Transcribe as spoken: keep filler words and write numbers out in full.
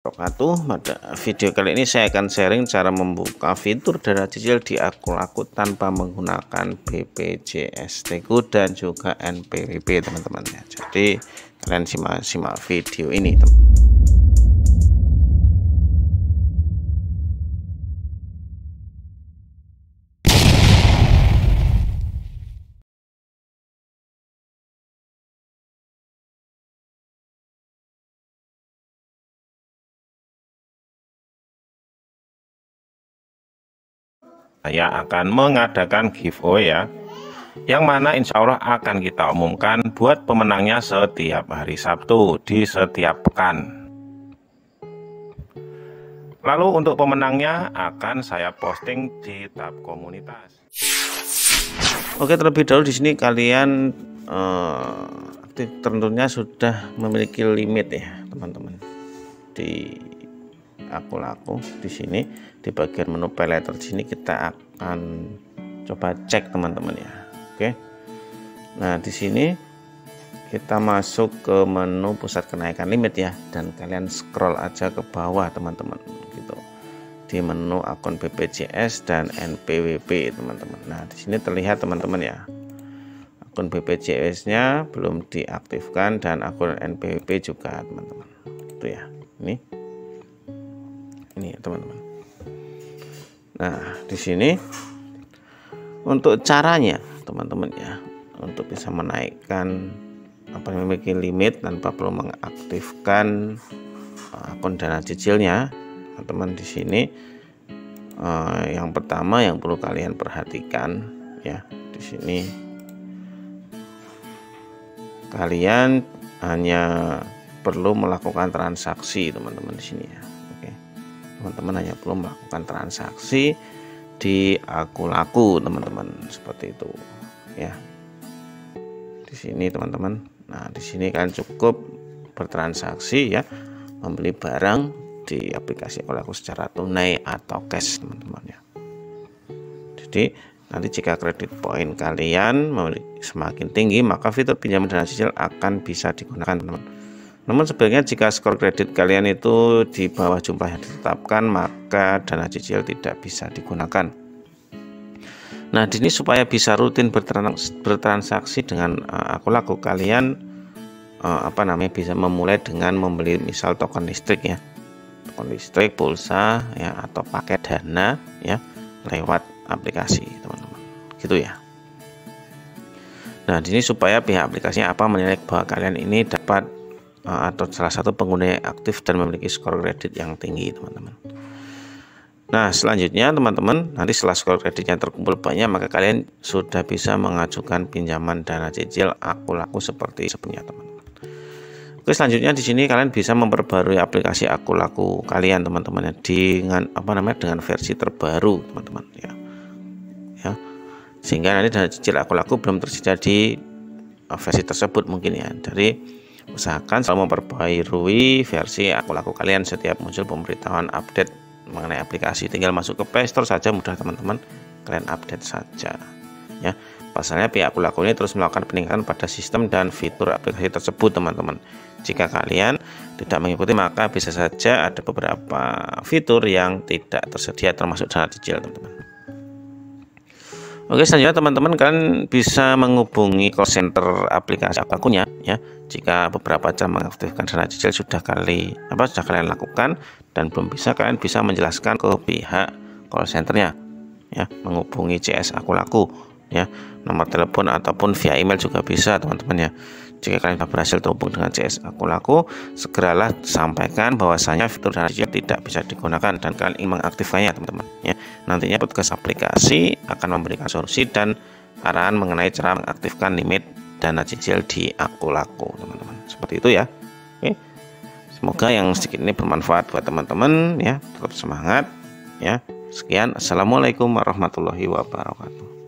Pada video kali ini saya akan sharing cara membuka fitur dana cicil di Akulaku tanpa menggunakan B P J S T K U dan juga N P W P, teman-teman ya. Jadi kalian simak simak video ini, teman. Saya akan mengadakan giveaway ya, yang mana insya Allah akan kita umumkan buat pemenangnya setiap hari Sabtu di setiap pekan. Lalu untuk pemenangnya akan saya posting di tab komunitas. Oke, terlebih dahulu di sini kalian eh, tentunya sudah memiliki limit ya teman-teman di Akulaku. Di sini di bagian menu Play Store sini kita akan coba cek teman-teman ya. Oke. Nah, di sini kita masuk ke menu pusat kenaikan limit ya, dan kalian scroll aja ke bawah teman-teman gitu. Di menu akun B P J S dan N P W P teman-teman. Nah, di sini terlihat teman-teman ya. Akun B P J S-nya belum diaktifkan dan akun N P W P juga teman-teman. Gitu ya. Ini ini teman-teman. Nah, di sini untuk caranya teman-teman ya, untuk bisa menaikkan apa yang memiliki limit tanpa perlu mengaktifkan akun dana cicilnya, teman-teman. Di sini eh, yang pertama yang perlu kalian perhatikan ya, di sini kalian hanya perlu melakukan transaksi teman-teman di sini ya. Teman-teman hanya perlu melakukan transaksi di Akulaku teman-teman, seperti itu ya. Di sini teman-teman, nah di sini kalian cukup bertransaksi ya, membeli barang di aplikasi Akulaku secara tunai atau cash teman-teman ya. Jadi nanti jika kredit poin kalian semakin tinggi, maka fitur pinjam dana cicil akan bisa digunakan teman-teman. Namun sebenarnya jika skor kredit kalian itu di bawah jumlah yang ditetapkan, maka dana cicil tidak bisa digunakan. Nah, di sini supaya bisa rutin bertransaksi dengan uh, Akulaku, kalian uh, apa namanya bisa memulai dengan membeli misal token listrik ya, token listrik, pulsa ya, atau paket dana ya lewat aplikasi teman-teman, gitu ya. Nah, di sini supaya pihak aplikasinya apa menilai bahwa kalian ini dapat atau salah satu pengguna yang aktif dan memiliki skor kredit yang tinggi teman-teman. Nah, selanjutnya teman-teman, nanti setelah skor kreditnya terkumpul banyak, maka kalian sudah bisa mengajukan pinjaman dana cicil Akulaku seperti sebelumnya teman-teman. Oke, selanjutnya di sini kalian bisa memperbarui aplikasi Akulaku kalian teman-teman dengan apa namanya dengan versi terbaru teman-teman ya. Ya. Sehingga nanti dana cicil Akulaku belum tersedia di versi tersebut mungkin ya. Dari usahakan selalu memperbarui versi Akulaku kalian setiap muncul pemberitahuan update mengenai aplikasi. Tinggal masuk ke Play Store saja, mudah teman-teman, kalian update saja ya. Pasalnya pihak Akulaku ini terus melakukan peningkatan pada sistem dan fitur aplikasi tersebut teman-teman. Jika kalian tidak mengikuti, maka bisa saja ada beberapa fitur yang tidak tersedia, termasuk dana cicil teman-teman. Oke, selanjutnya teman-teman, kalian bisa menghubungi call center aplikasi Akulakunya ya. Jika beberapa cara mengaktifkan dana cicil sudah kali apa sudah kalian lakukan dan belum bisa, kalian bisa menjelaskan ke pihak call centernya ya, menghubungi C S Akulaku ya, nomor telepon ataupun via email juga bisa teman-teman ya. Jika kalian sudah berhasil terhubung dengan C S Akulaku, segeralah sampaikan bahwasanya fitur dana cicil tidak bisa digunakan dan kalian ingin mengaktifkannya teman-teman ya. Nantinya petugas aplikasi akan memberikan solusi dan arahan mengenai cara mengaktifkan limit dana cicil di Akulaku teman-teman, seperti itu ya. Oke, semoga yang sedikit ini bermanfaat buat teman-teman ya. Tetap semangat ya. Sekian, assalamualaikum warahmatullahi wabarakatuh.